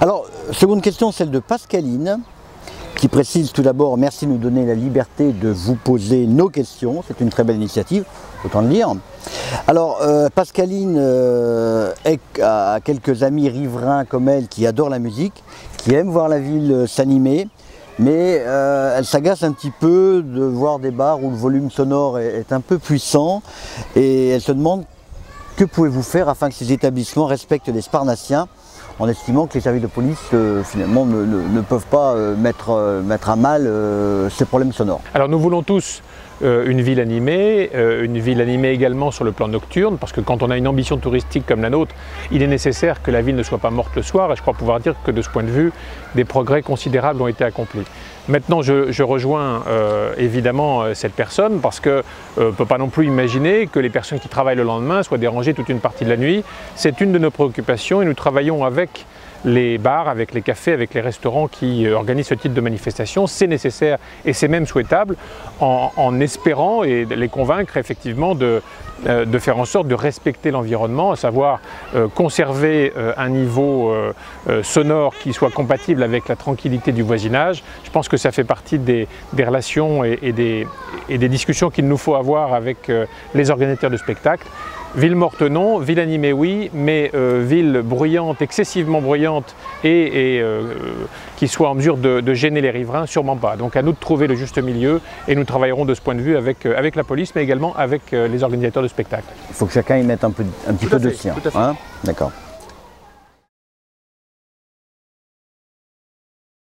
Alors, seconde question, celle de Pascaline, qui précise tout d'abord « Merci de nous donner la liberté de vous poser nos questions ». C'est une très belle initiative, autant le dire. Alors, Pascaline a quelques amis riverains comme elle qui adorent la musique, qui aiment voir la ville s'animer, mais elle s'agace un petit peu de voir des bars où le volume sonore est un peu puissant, et elle se demande que pouvez-vous faire afin que ces établissements respectent les Sparnaciens, en estimant que les services de police finalement ne peuvent pas mettre à mal ces problèmes sonores. Alors nous voulons tous une ville animée également sur le plan nocturne, parce que quand on a une ambition touristique comme la nôtre, il est nécessaire que la ville ne soit pas morte le soir, et je crois pouvoir dire que de ce point de vue, des progrès considérables ont été accomplis. Maintenant, je rejoins évidemment cette personne, parce qu'on ne peut pas non plus imaginer que les personnes qui travaillent le lendemain soient dérangées toute une partie de la nuit. C'est une de nos préoccupations, et nous travaillons avec les bars, avec les cafés, avec les restaurants qui organisent ce type de manifestation. C'est nécessaire et c'est même souhaitable, en espérant et les convaincre effectivement de faire en sorte de respecter l'environnement, à savoir conserver un niveau sonore qui soit compatible avec la tranquillité du voisinage. Je pense que ça fait partie des relations et des discussions qu'il nous faut avoir avec les organisateurs de spectacles. Ville morte non, ville animée oui, mais ville bruyante, excessivement bruyante et qui soit en mesure de gêner les riverains, sûrement pas. Donc à nous de trouver le juste milieu, et nous travaillerons de ce point de vue avec la police, mais également avec les organisateurs de spectacles. Il faut que chacun y mette un petit peu de sien. Tout à fait. Hein ? D'accord.